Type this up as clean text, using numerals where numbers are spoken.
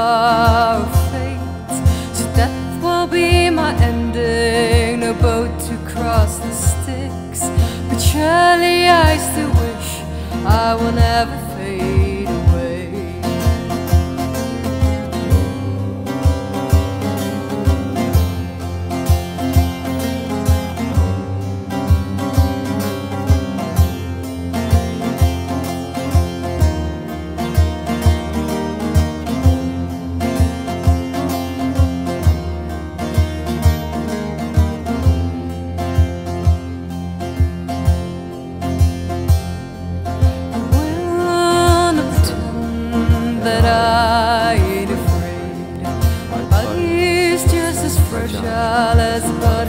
star of fate. So death will be my ending, no boat to cross the Styx. But surely I still wish I will never fade away. That I ain't afraid. My body's just as fragile as a bud.